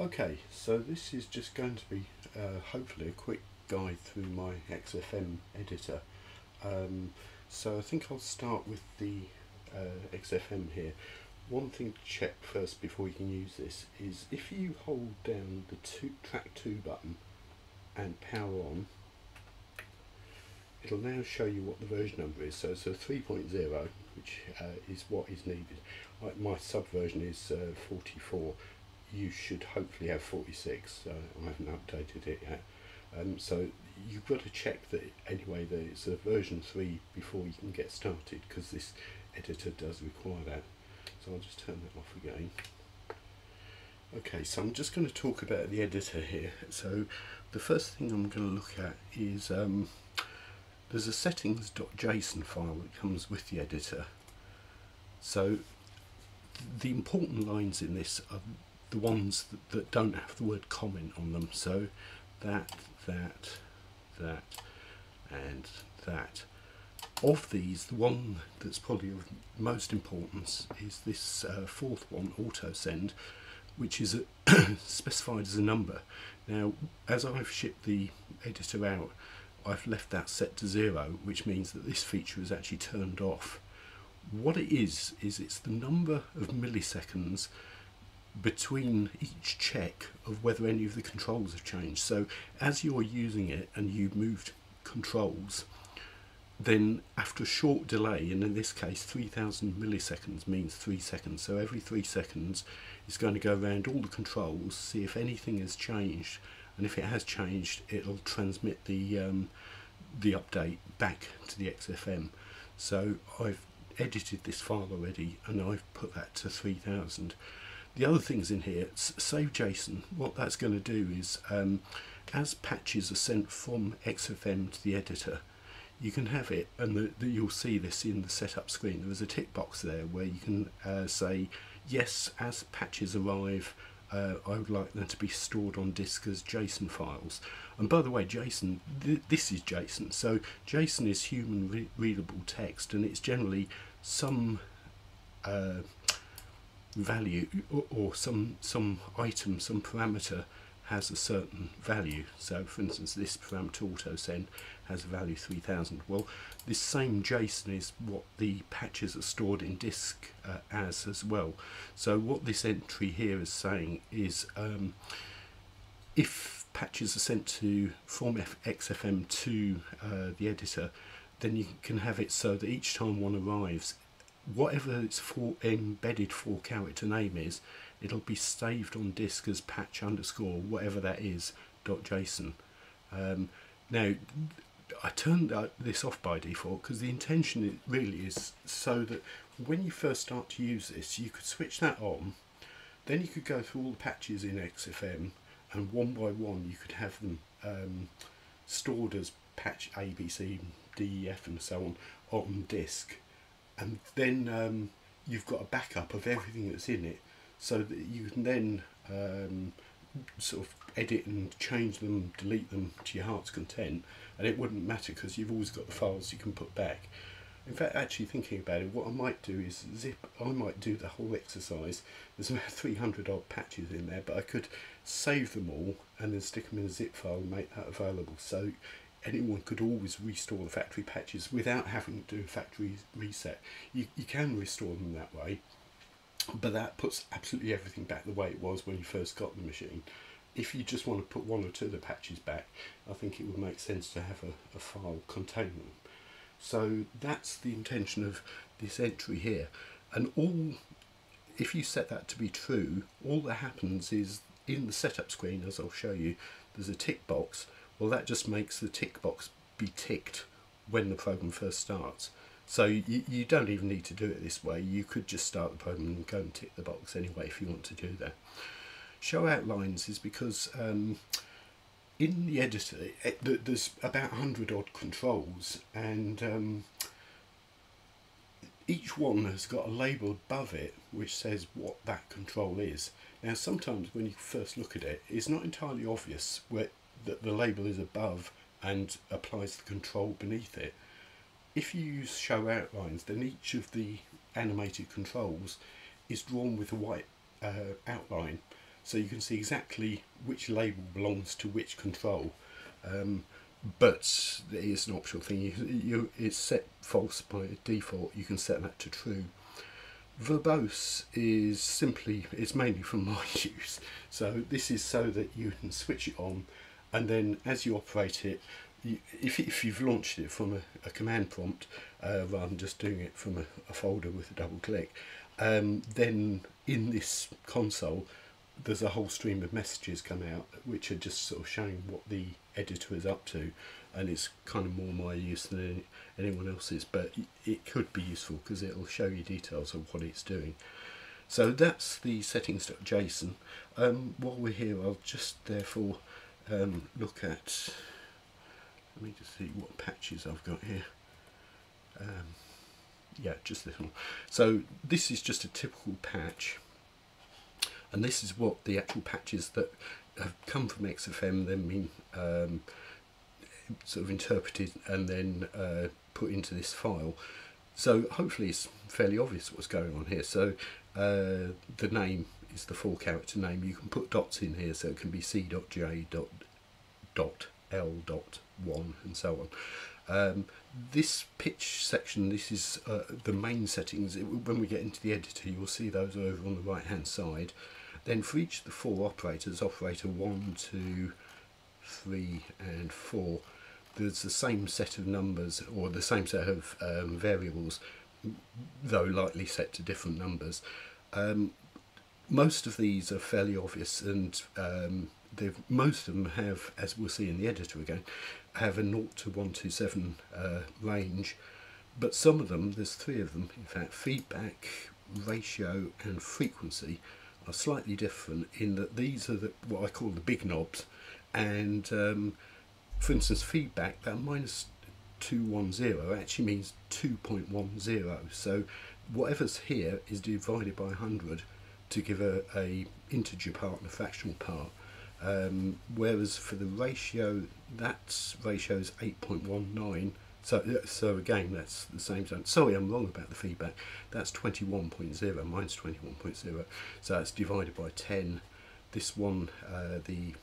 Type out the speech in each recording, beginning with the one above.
Okay, so this is just going to be hopefully a quick guide through my XFM editor. So I think I'll start with the XFM here. One thing to check first before you can use this is if you hold down the track 2 button and power on, it'll now show you what the version number is. So it's a 3.0, which is what is needed. My subversion is 44. You should hopefully have 46. I haven't updated it yet. So you've got to check that anyway that it's a version 3 before you can get started, because this editor does require that. So I'll just turn that off again. Okay, so I'm just going to talk about the editor here. So the first thing I'm going to look at is there's a settings.json file that comes with the editor. So the important lines in this are the ones that don't have the word comment on them. So that, and that. Of these, the one that's probably of most importance is this fourth one, AutoSend, which is specified as a number. Now, as I've shipped the editor out, I've left that set to 0, which means that this feature is actually turned off. What it is it's the number of milliseconds between each check of whether any of the controls have changed. So as you're using it and you moved controls, then after a short delay, and in this case 3000 milliseconds means 3 seconds, so every 3 seconds it's going to go around all the controls, see if anything has changed, and if it has changed it'll transmit the update back to the XFM. So I've edited this file already and I've put that to 3000. The other things in here, Save JSON, what that's going to do is as patches are sent from XFM to the editor, you can have it, and you'll see this in the setup screen, there is a tick box there where you can say, yes, as patches arrive I would like them to be stored on disk as JSON files. And by the way, JSON, this is JSON, so JSON is human readable text, and it's generally some value or some item, some parameter has a certain value. So for instance this parameter AutoSend has a value 3000. Well, this same JSON is what the patches are stored in disk as well. So what this entry here is saying is if patches are sent from XFM to the editor, then you can have it so that each time one arrives, whatever its embedded 4-character name is, it'll be saved on disk as patch underscore whatever that is .json. Now I turned this off by default because the intention really is so that when you first start to use this, you could switch that on, then you could go through all the patches in XFM and one by one you could have them stored as patch A, B, C, D, F and so on disk. And then you've got a backup of everything that's in it, so that you can then sort of edit and change them, delete them to your heart's content, and it wouldn't matter because you've always got the files you can put back. In fact, actually thinking about it, what I might do is I might do the whole exercise. There's about 300 odd patches in there, but I could save them all and then stick them in a zip file and make that available. So anyone could always restore the factory patches without having to do a factory reset. You can restore them that way, but that puts absolutely everything back the way it was when you first got the machine. If you just want to put one or two of the patches back, I think it would make sense to have a file containing them. So that's the intention of this entry here. And if you set that to be true, all that happens is in the setup screen, as I'll show you, there's a tick box. Well, that just makes the tick box be ticked when the program first starts. So you don't even need to do it this way. You could just start the program and go and tick the box anyway if you want to do that. Show outlines is because in the editor there's about 100 odd controls, and each one has got a label above it which says what that control is. Now sometimes when you first look at it, it's not entirely obvious that the label is above and applies the control beneath it. If you use show outlines, then each of the animated controls is drawn with a white outline, so you can see exactly which label belongs to which control. But it is an optional thing. It's set false by default. You can set that to true. Verbose is simply, it's mainly for my use. So this is so that you can switch it on, and then as you operate it, if you've launched it from a command prompt rather than just doing it from a folder with a double click, then in this console there's a whole stream of messages come out which are just sort of showing what the editor is up to, and it's kind of more my use than anyone else's, but it could be useful because it'll show you details of what it's doing. So that's the settings.json. While we're here, I'll just therefore look at, let me just see what patches I've got here. Yeah, just this one. So this is just a typical patch, and this is what the actual patches that have come from XFM then been sort of interpreted and then put into this file. So hopefully it's fairly obvious what's going on here. So the name is the 4-character name. You can put dots in here, so it can be c.j.l.1 and so on. This pitch section, this is the main settings. When we get into the editor, you'll see those over on the right hand side. Then for each of the four operators, operator 1, 2, 3 and 4, there's the same set of numbers, or the same set of variables, though lightly set to different numbers. Most of these are fairly obvious, and most of them have, as we'll see in the editor again, have a 0 to 127 range, but some of them, there's three of them in fact, feedback, ratio and frequency, are slightly different in that these are what I call the big knobs. And for instance, feedback, that minus 210 actually means 2.10, so whatever's here is divided by 100 to give a integer part and a fractional part. Whereas for the ratio, that ratio is 8.19, so again that's the same zone. Sorry, I'm wrong about the feedback, that's 21.0, minus 21.0, so that's divided by 10. This one, the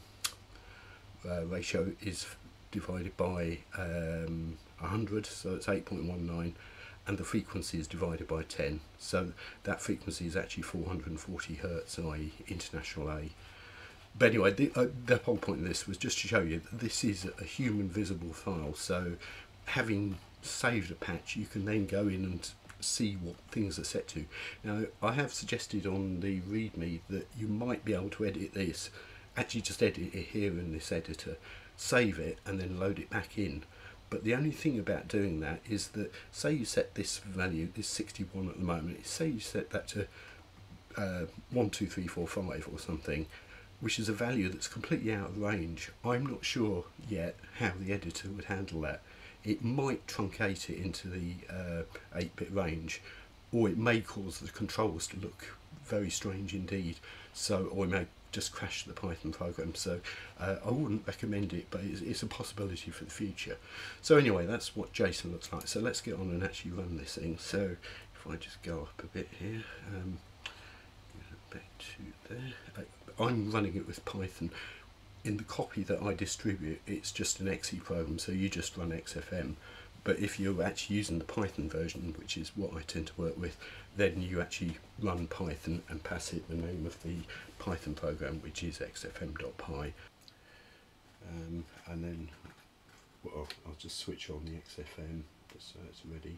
ratio is divided by 100, so it's 8.19, and the frequency is divided by 10, so that frequency is actually 440 Hertz, i.e. international A. But anyway, the whole point of this was just to show you that this is a human visible file, so having saved a patch, you can then go in and see what things are set to. Now, I have suggested on the README that you might be able to edit this, actually just edit it here in this editor, save it and then load it back in. But the only thing about doing that is that, say you set this value, this 61 at the moment, say you set that to 1, 2, 3, 4, 5 or something, which is a value that's completely out of range. I'm not sure yet how the editor would handle that. It might truncate it into the 8-bit range, or it may cause the controls to look very strange indeed, so, or it may just crash the Python program, so I wouldn't recommend it, but it's a possibility for the future. So anyway, that's what JSON looks like, so let's get on and actually run this thing. So if I just go up a bit here, back to there. I'm running it with Python. In the copy that I distribute, it's just an XE program, so you just run XFM. But if you're actually using the Python version, which is what I tend to work with, then you actually run Python and pass it the name of the Python program, which is xfm.py. And then, well, I'll just switch on the XFM just so it's ready.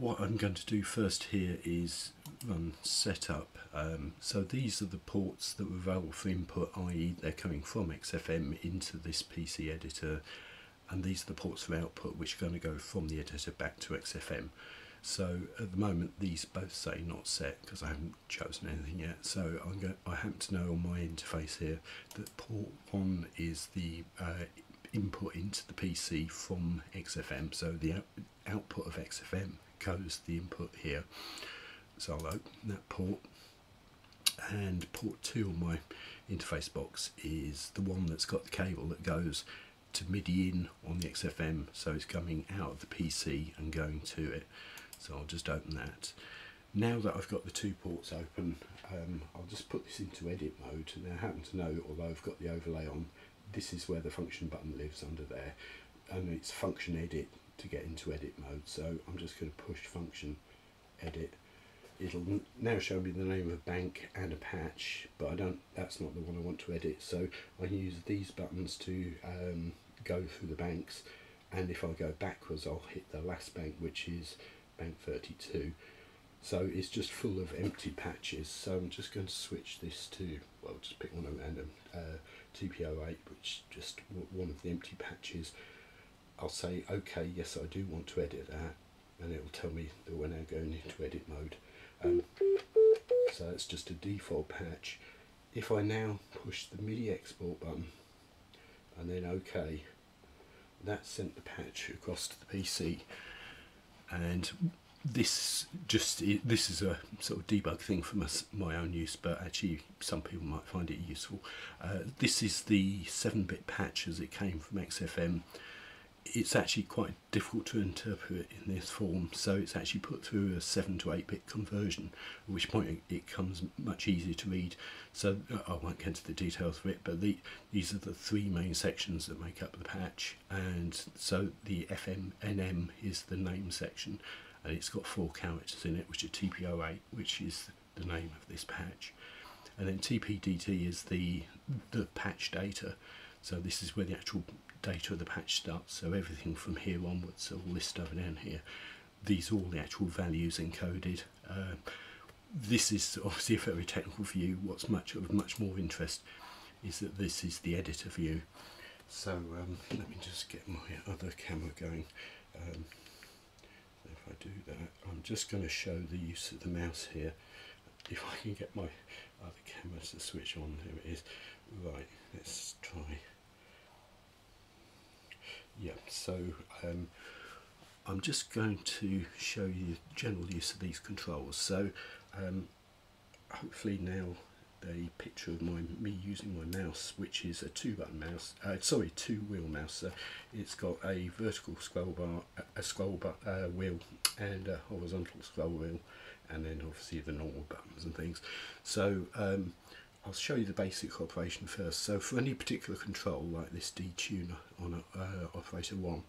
What I'm going to do first here is run setup. So these are the ports that were available for input, i.e. they're coming from XFM into this PC editor, and these are the ports for output, which are going to go from the editor back to XFM. So at the moment these both say not set because I haven't chosen anything yet, so I happen to know on my interface here that port 1 is the input into the PC from XFM, so the output of XFM goes the input here. So I'll open that port, and port 2 on my interface box is the one that's got the cable that goes to MIDI in on the XFM, so it's coming out of the PC and going to it. So I'll just open that. Now that I've got the two ports open, I'll just put this into edit mode. Now I happen to know, although I've got the overlay on, this is where the function button lives under there, and it's function edit to get into edit mode. So I'm just going to push function edit. It'll now show me the name of a bank and a patch, but I don't, that's not the one I want to edit, so I can use these buttons to go through the banks, and if I go backwards I'll hit the last bank, which is bank 32. So it's just full of empty patches, so I'm just going to switch this to, well, just pick one at random, TPO8, which just one of the empty patches. I'll say okay, yes I do want to edit that, and it will tell me that we're now going into edit mode. So it's just a default patch. If I now push the MIDI export button and then OK, that sent the patch across to the PC, and this is a sort of debug thing for my own use, but actually some people might find it useful. This is the 7-bit patch as it came from XFM. It's actually quite difficult to interpret in this form, so it's actually put through a 7 to 8-bit conversion, at which point it comes much easier to read. So I won't get into the details of it, but these are the three main sections that make up the patch, and so the FMNM is the name section, and it's got 4 characters in it, which are TPO8, which is the name of this patch, and then TPDT is the patch data. So this is where the actual data of the patch starts, so everything from here onwards, so all this stuff down here, these are all the actual values encoded. This is obviously a very technical view. What's much more interest is that this is the editor view. So let me just get my other camera going. If I do that, I'm just going to show the use of the mouse here. If I can get my other camera to switch on, there it is. Right, let's try. Yeah, so I'm just going to show you the general use of these controls. So hopefully now the picture of me using my mouse, which is a two-wheel mouse. So it's got a vertical scroll bar, a scroll wheel, and a horizontal scroll wheel, and then obviously the normal buttons and things. So I'll show you the basic operation first. So for any particular control, like this detune on operator 1,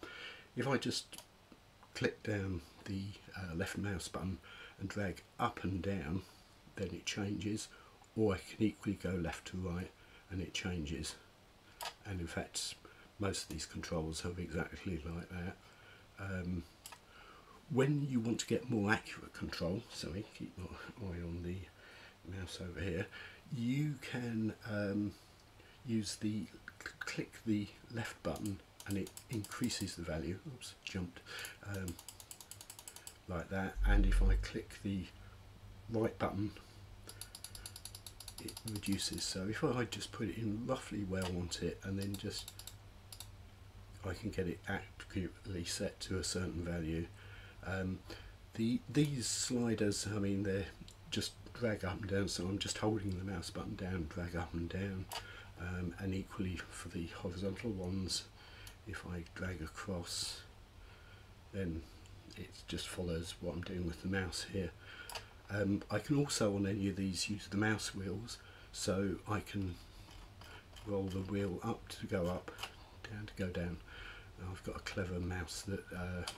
if I just click down the left mouse button and drag up and down, then it changes, or I can equally go left to right and it changes. And in fact most of these controls are exactly like that. When you want to get more accurate control, so I keep my eye on the mouse over here, you can click the left button and it increases the value. Oops, jumped. Like that. And if I click the right button, it reduces. So if I just put it in roughly where I want it, and then just I can get it accurately set to a certain value. These sliders, I mean, they're just drag up and down, so I'm just holding the mouse button down, drag up and down, and equally for the horizontal ones, if I drag across, then it just follows what I'm doing with the mouse here. I can also on any of these use the mouse wheels, so I can roll the wheel up to go up, down to go down. Now I've got a clever mouse that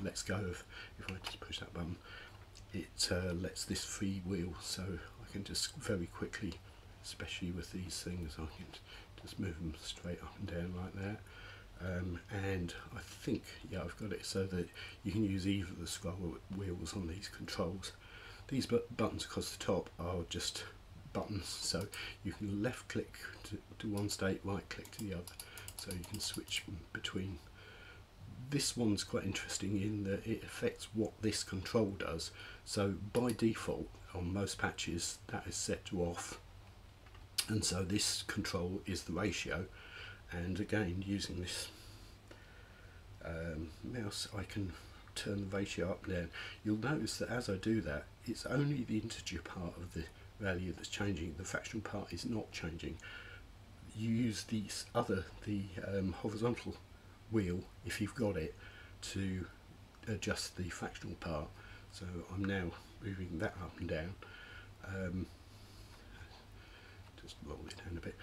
lets go of, if I just push that button, it lets this free wheel, so I can just very quickly, especially with these things, I can just move them straight up and down like that. And I think, yeah, I've got it so that you can use either of the scroll wheels on these controls. These buttons across the top are just buttons, so you can left click to one state, right click to the other, so you can switch between. This one's quite interesting in that it affects what this control does. So by default on most patches that is set to off, and so this control is the ratio, and again using this mouse I can turn the ratio up and down. You'll notice that as I do that, it's only the integer part of the value that's changing, the fractional part is not changing. You use the horizontal wheel, if you've got it, to adjust the fractional part. So I'm now moving that up and down, just roll it down a bit.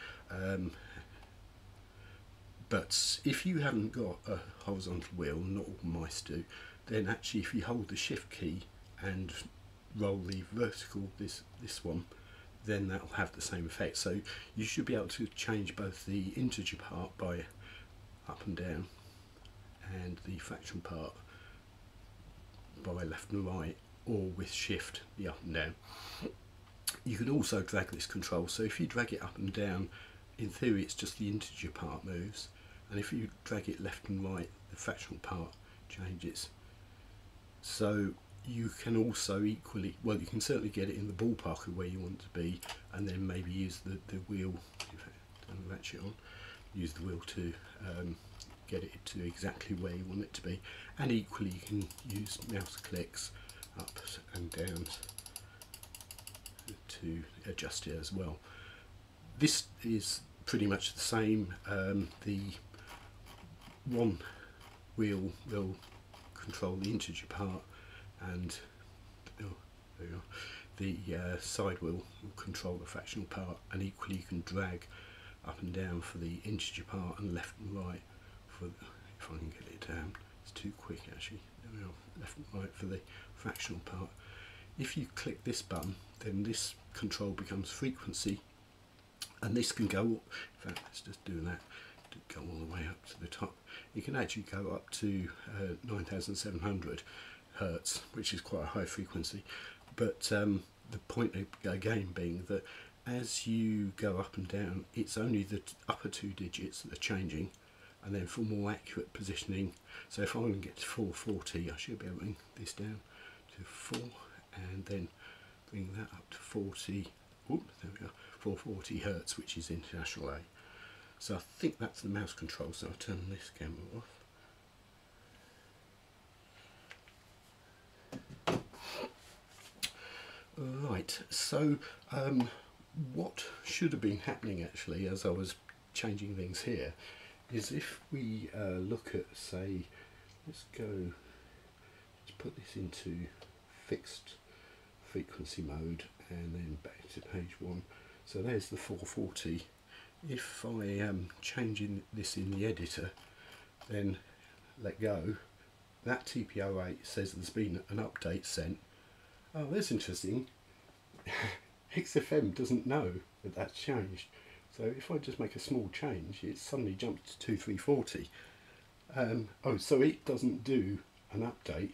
But if you haven't got a horizontal wheel, not all mice do, then actually if you hold the shift key and roll the vertical, this one, then that will have the same effect. So you should be able to change both the integer part by up and down and the fraction part by left and right, or with shift the up and down. You can also drag this control, so if you drag it up and down, in theory it's just the integer part moves, and if you drag it left and right, the fractional part changes. So you can also equally, well, you can certainly get it in the ballpark of where you want to be, and then maybe use the wheel, in fact, turn the ratchet on, use the wheel to get it to exactly where you want it to be. And equally you can use mouse clicks up and down to adjust it as well. This is pretty much the same. The one wheel will control the integer part, and the side wheel will control the fractional part, and equally you can drag up and down for the integer part and left and right for, if I can get it down, it's too quick actually, there we are, left and right for the fractional part. If you click this button, then this control becomes frequency, and this can go up, in fact let's just do that, go all the way up to the top. It can actually go up to 9700 Hertz, which is quite a high frequency, but the point again being that as you go up and down, it's only the upper two digits that are changing, and then for more accurate positioning, so if I want to get to 440, I should be able to bring this down to 4 and then bring that up to 40, oops, there we go, 440 Hertz, which is international A. So I think that's the mouse control, so I'll turn this camera off. Right, so what should have been happening actually as I was changing things here is if we look at, say, let's put this into fixed frequency mode and then back to page one. So there's the 440. If I am changing this in the editor, then let go, that TPO8 says there's been an update sent. Oh, that's interesting. XFM doesn't know that that's changed. So if I just make a small change, it suddenly jumps to 2340. Oh, so it doesn't do an update.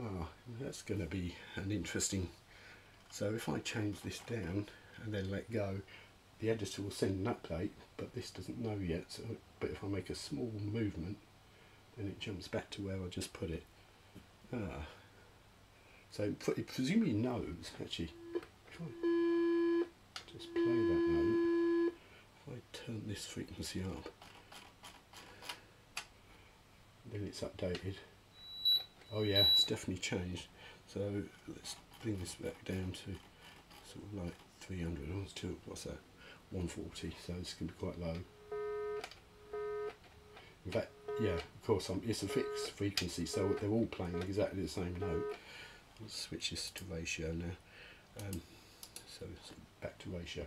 Oh, that's going to be an interesting. So if I change this down and then let go, the editor will send an update, but this doesn't know yet. So, but if I make a small movement, then it jumps back to where I just put it. Ah. So it presumably knows, actually, if I just play that note, if I turn this frequency up, then it's updated. Oh yeah, it's definitely changed. So let's bring this back down to sort of like 300, what's that, 140, so this can be quite low. In fact, yeah, of course, it's a fixed frequency, so they're all playing exactly the same note. Let's switch this to ratio now, so it's back to ratio.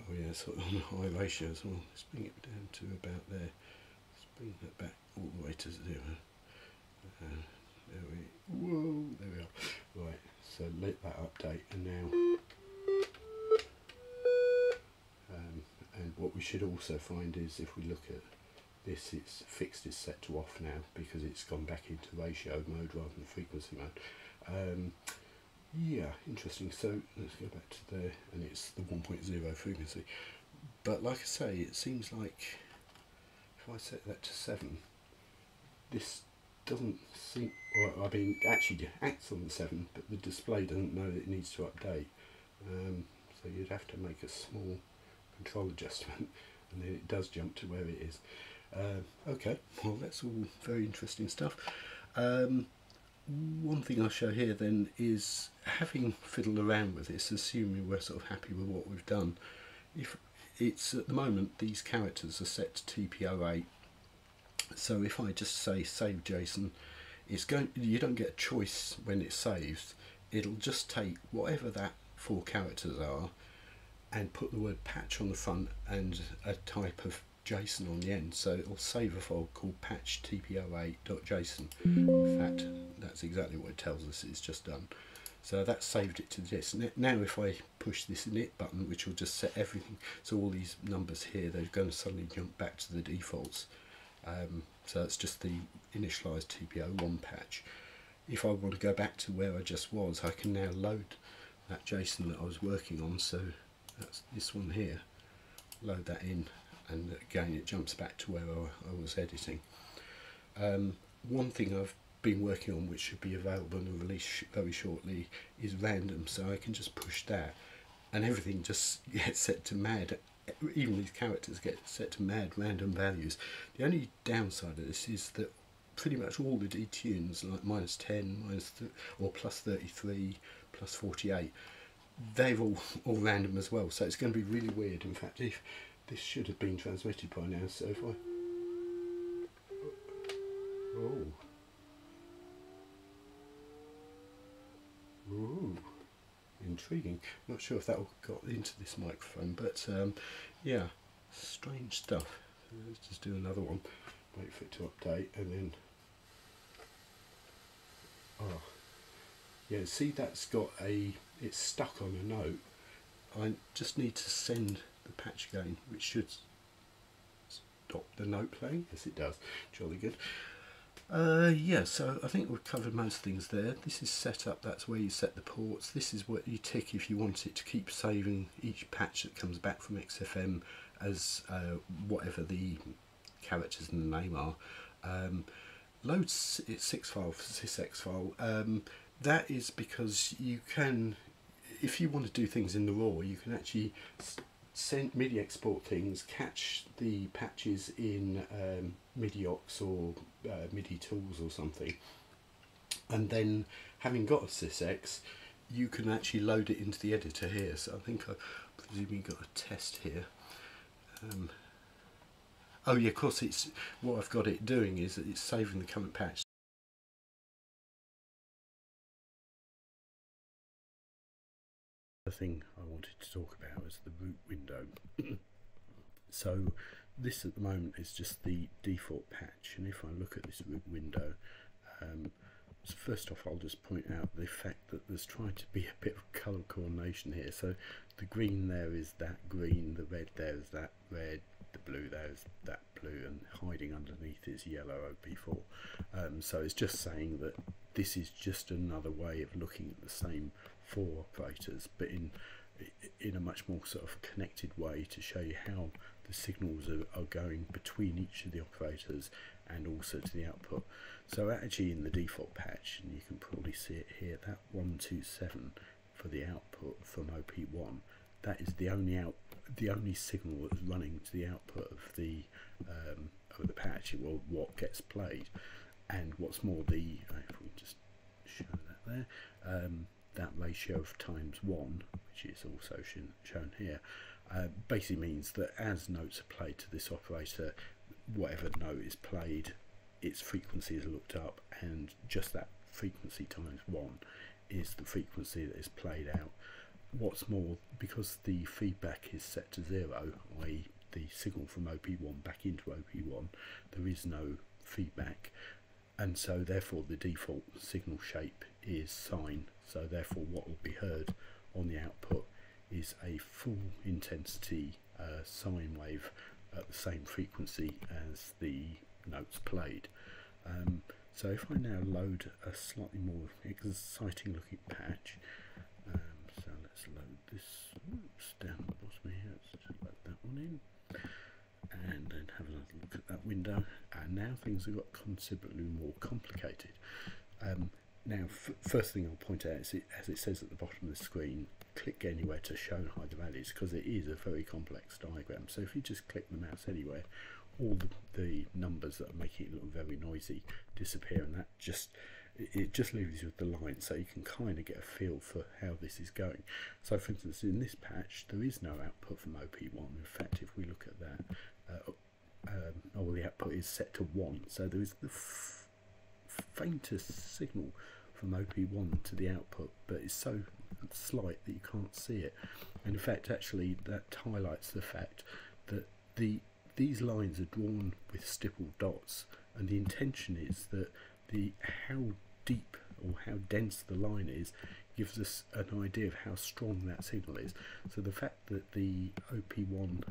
Oh yeah, it's on a high ratio as well. Let's bring it down to about there. Let's bring that back all the way to zero. There we are. Right, so let that update, and now, and what we should also find is if we look at this, it's fixed, is set to off now because it's gone back into ratio mode rather than frequency mode. Yeah, interesting. So let's go back to there, and it's the 1.0 frequency. But like I say, it seems like if I set that to 7, this doesn't seem, well, I mean, actually it acts on the 7, but the display doesn't know that it needs to update. So you'd have to make a small control adjustment, and then it does jump to where it is. Okay, well, that's all very interesting stuff. One thing I'll show here then is, having fiddled around with this, assuming we're sort of happy with what we've done, if it's at the moment these characters are set to TPO8, so if I just say Save JSON, it's going, you don't get a choice when it saves. It'll just take whatever that 4 characters are and put the word patch on the front and a type of JSON on the end, so it'll save a file called patch tpo8.json. In fact, that's exactly what it tells us it's just done. So that saved it to this. Now if I push this init button, which will just set everything, so all these numbers here, they're going to suddenly jump back to the defaults. So that's just the initialized TPO1 patch. If I want to go back to where I just was, I can now load that JSON that I was working on, so that's this one here, load that in, and again it jumps back to where I was editing. One thing I've been working on, which should be available in the release very shortly, is random, so I can just push that and everything just gets set to mad, even these characters get set to mad random values. The only downside of this is that pretty much all the detunes, like -10, or +33, +48, they're all random as well, so it's going to be really weird. In fact, if this should have been transmitted by now, so if I... Oh. Ooh. Intriguing. Not sure if that got into this microphone, but yeah, strange stuff. Let's just do another one, wait for it to update, and then... Oh. Yeah, see, that's got a... it's stuck on a note. I just need to send the patch again, which should stop the note playing. Yes, it does. Jolly good. Yeah, so I think we've covered most things there. This is setup, that's where you set the ports. This is what you tick if you want it to keep saving each patch that comes back from XFM as whatever the characters in the name are. Loads, it's Sysex file. That is because you can, if you want to do things in the raw, you can actually send MIDI export things, catch the patches in MIDI ox or MIDI tools or something, and then having got a Sysex, you can actually load it into the editor here. So I think I presumably got a test here. Oh yeah, of course, it's what I've got it doing is that it's saving the current patch. The thing I wanted to talk about is the root window. So this at the moment is just the default patch, and if I look at this root window, so first off I'll just point out the fact that there's tried to be a bit of colour coordination here. So the green there is that green, the red there is that red, the blue there is that blue, and hiding underneath is yellow OP4. So it's just saying that this is just another way of looking at the same 4 operators, but in a much more sort of connected way to show you how the signals are going between each of the operators and also to the output. So actually in the default patch, and you can probably see it here, that 127 for the output from OP1, that is the only signal that's running to the output of the patch, well, what gets played. And what's more, the if we just show that there, that ratio of ×1, which is also shown here, basically means that as notes are played to this operator, whatever note is played, its frequency is looked up, and just that frequency ×1 is the frequency that is played out. What's more, because the feedback is set to 0, i.e. the signal from OP1 back into OP1, there is no feedback, and so therefore the default signal shape is sine, so therefore what will be heard on the output is a full intensity sine wave at the same frequency as the notes played. So if I now load a slightly more exciting looking patch, so let's load this, oops, down at the bottom here, let's just load that one in, and then have another look at that window, and now things have got considerably more complicated. Now first thing I'll point out is, as it says at the bottom of the screen, click anywhere to show and hide the values, because it is a very complex diagram. So if you just click the mouse anywhere, all the numbers that are making it look very noisy disappear, and that just it just leaves you with the line, so you can kind of get a feel for how this is going. So for instance, in this patch there is no output from OP1. In fact, if we look at that, oh, well, the output is set to 1, so there is the faintest signal from OP1 to the output, but it's so slight that you can't see it. And in fact, actually, that highlights the fact that these lines are drawn with stippled dots, and the intention is that how deep or how dense the line is gives us an idea of how strong that signal is. So the fact that the OP1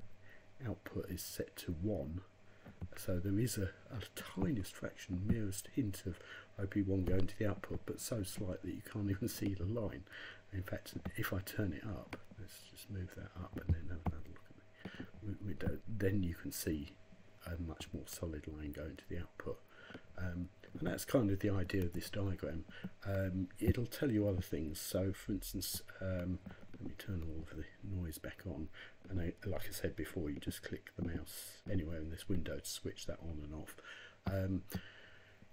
output is set to 1, so there is a tiniest fraction, merest hint of OP1 going to the output, but so slight that you can't even see the line. In fact, if I turn it up, let's just move that up and then have another look at the window, then you can see a much more solid line going to the output. And that's kind of the idea of this diagram. It'll tell you other things. So, for instance, let me turn all of the noise back on. And like I said before, you just click the mouse anywhere in this window to switch that on and off.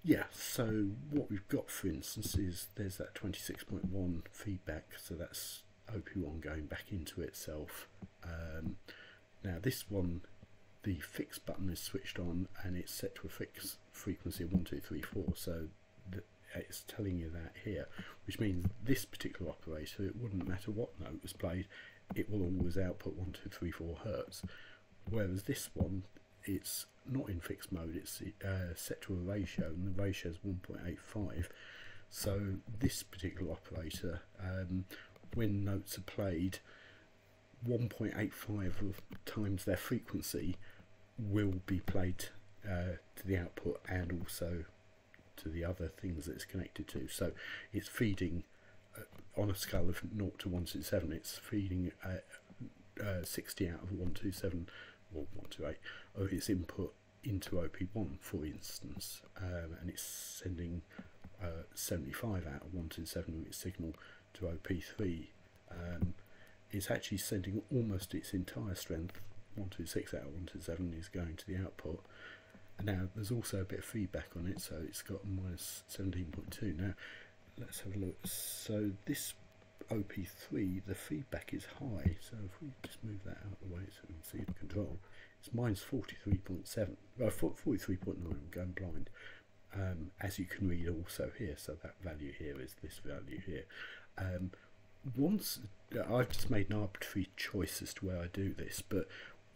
Yeah, so what we've got, for instance, is there's that 26.1 feedback. So that's OP1 going back into itself. Now, this one, the fix button is switched on and it's set to a fix frequency of 1, 2, 3, 4, so it's telling you that here, which means this particular operator, it wouldn't matter what note was played, it will always output 1, 2, 3, 4 hertz. Whereas this one, it's not in fixed mode, it's set to a ratio, and the ratio is 1.85. So this particular operator, when notes are played, 1.85 times their frequency will be played to the output and also to the other things that it's connected to. So it's feeding on a scale of 0 to 127, it's feeding 60 out of 127 or 128 of its input into OP1, for instance, and it's sending 75 out of 127 of its signal to OP3. It's actually sending almost its entire strength, 126 out of 127 is going to the output. And now there's also a bit of feedback on it, so it's got minus 17.2. Now let's have a look. So this OP3, the feedback is high, so if we just move that out of the way so we can see the control, it's minus 43.7, well, 43.9, I'm going blind, as you can read also here. So that value here is this value here. Once I've just made an arbitrary choice as to where I do this, but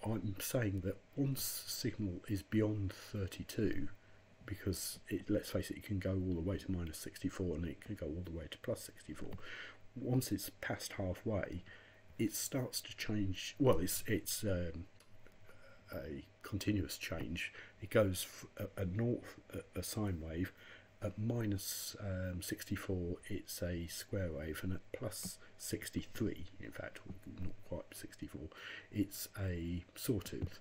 I'm saying that once signal is beyond 32, because let's face it, it can go all the way to minus 64 and it can go all the way to plus 64. Once it's past halfway, it starts to change. Well, it's a continuous change. It goes a sine wave. At minus 64, it's a square wave, and at plus 63, in fact, not quite 64, it's a sawtooth.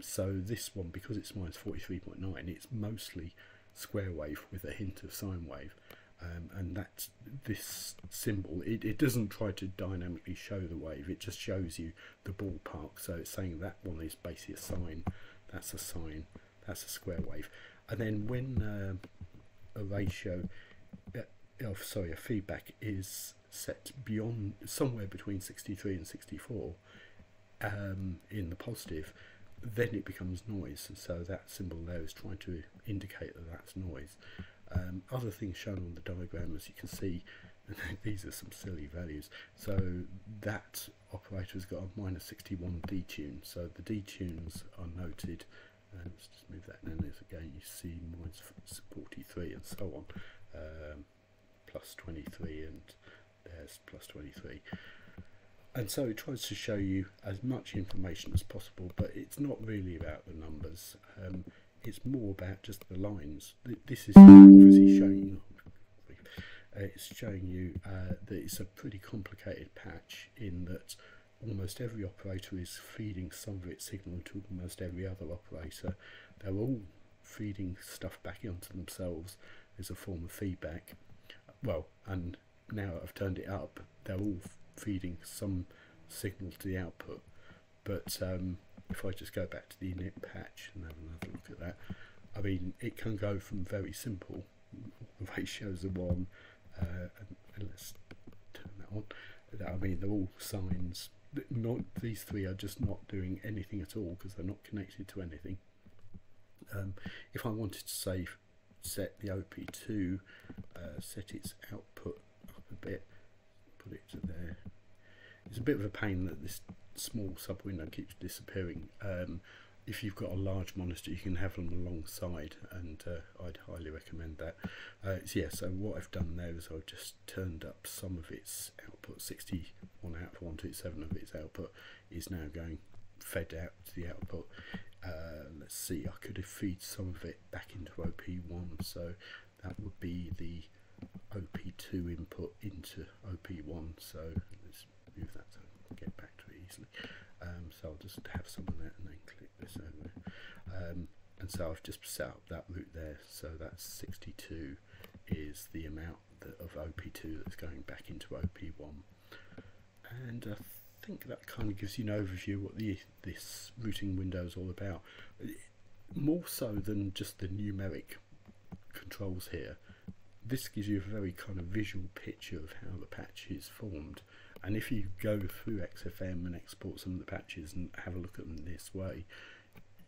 So this one, because it's minus 43.9, it's mostly square wave with a hint of sine wave. And that's this symbol. It doesn't try to dynamically show the wave, it just shows you the ballpark. So it's saying that one is basically a sine, that's a square wave. And then when a ratio, a feedback is set beyond somewhere between 63 and 64 in the positive, then it becomes noise. So that symbol there is trying to indicate that that's noise. Other things shown on the diagram, as you can see, these are some silly values. So that operator's got a minus 61 detune. So the detunes are noted. Let's just move that down. There's again, you see minus 43 and so on, plus 23, and there's plus 23. And so it tries to show you as much information as possible, but it's not really about the numbers. It's more about just the lines. This is obviously showing you, it's showing you that it's a pretty complicated patch, in that almost every operator is feeding some of its signal to almost every other operator. They're all feeding stuff back onto themselves as a form of feedback. Well, and now I've turned it up, they're all feeding some signal to the output. But if I just go back to the init patch and have another look at that, I mean, it can go from very simple, all the ratios are 1, and let's turn that on. I mean, they're all sines. These three are just not doing anything at all because they're not connected to anything. If I wanted to say set the OP2, set its output up a bit, put it to there. It's a bit of a pain that this small sub window keeps disappearing. If you've got a large monitor, you can have them alongside, and I'd highly recommend that. So yeah, so what I've done there is I've just turned up some of its output. 61 out of 127 of its output is now going fed out to the output. Let's see, I could feed some of it back into OP1, so that would be the OP2 input into OP1. So let's move that so I can get back to it easily. So I'll just have some of that and then click this over. And so I've just set up that route there, so that's 62 is the amount of OP2 that's going back into OP1. And I think that kind of gives you an overview what this routing window is all about. More so than just the numeric controls here, this gives you a very kind of visual picture of how the patch is formed. And if you go through XFM and export some of the patches and have a look at them this way,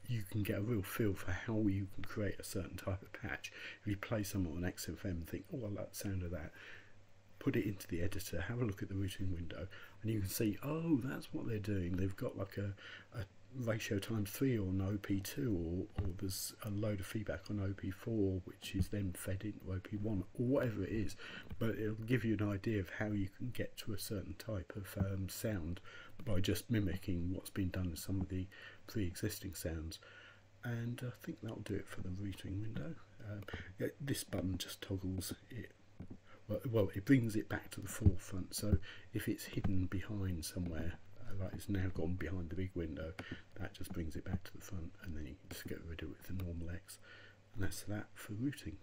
you can get a real feel for how you can create a certain type of patch. If you play some on XFM and think, oh, I like the sound of that, put it into the editor, have a look at the routing window, and you can see, oh, that's what they're doing. They've got like a ratio times 3 on OP2, or there's a load of feedback on OP4 which is then fed into OP1, or whatever it is. But it'll give you an idea of how you can get to a certain type of sound by just mimicking what's been done in some of the pre-existing sounds. And I think that'll do it for the routing window. This button just toggles it. Well, it brings it back to the forefront, so if it's hidden behind somewhere, like it's now gone behind the big window, that just brings it back to the front, and then you can just get rid of it with the normal X. And that's that for routing.